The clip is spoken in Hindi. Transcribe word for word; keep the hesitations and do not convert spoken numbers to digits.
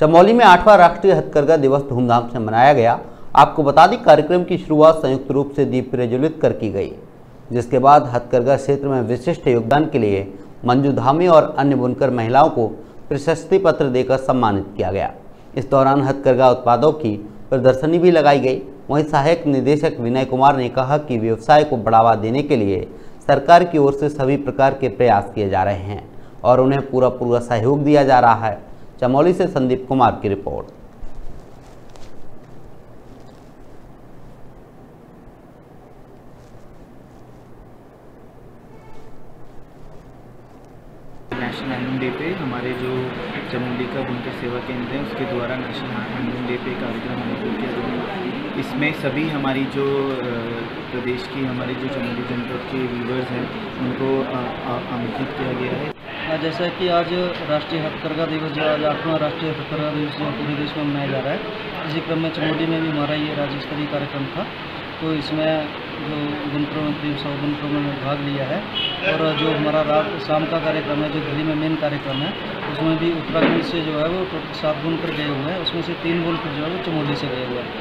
चमोली में आठवां राष्ट्रीय हथकरघा दिवस धूमधाम से मनाया गया। आपको बता दें, कार्यक्रम की शुरुआत संयुक्त रूप से दीप प्रज्वलित कर की गई, जिसके बाद हथकरघा क्षेत्र में विशिष्ट योगदान के लिए मंजू धामी और अन्य बुनकर महिलाओं को प्रशस्ति पत्र देकर सम्मानित किया गया। इस दौरान हथकरघा उत्पादों की प्रदर्शनी भी लगाई गई। वहीं सहायक निदेशक विनय कुमार ने कहा कि व्यवसाय को बढ़ावा देने के लिए सरकार की ओर से सभी प्रकार के प्रयास किए जा रहे हैं और उन्हें पूरा पूरा सहयोग दिया जा रहा है। चमोली से संदीप कुमार की रिपोर्ट। नेशनल हैंडलूम डे पे हमारे जो चमोली का बुनकर सेवा केंद्र है उसके द्वारा नेशनल हैंडलूम डे पे कार्यक्रम आयोजित किया गया। इसमें सभी हमारी जो प्रदेश की हमारी जो चमोली जनपद के व्यूवर्स हैं उनको आमंत्रित किया गया है। जैसा कि आज राष्ट्रीय हथकरघा दिवस जो आज आठवां राष्ट्रीय हथकरघा दिवस जो पूरे देश में मनाया जा रहा है, इसी क्रम में चमोली में भी हमारा ये राज्य स्तरीय कार्यक्रम था, तो इसमें जो बुनकरों ने तीन सौ बुनकरों ने भाग लिया है। और जो हमारा रात शाम का कार्यक्रम है जो दिल्ली में मेन कार्यक्रम है उसमें भी उत्तराखंड से जो है वो सात बुनकर गए हुए हैं, उसमें से तीन बुनकर जो है वो चमोली से गए हुए हैं।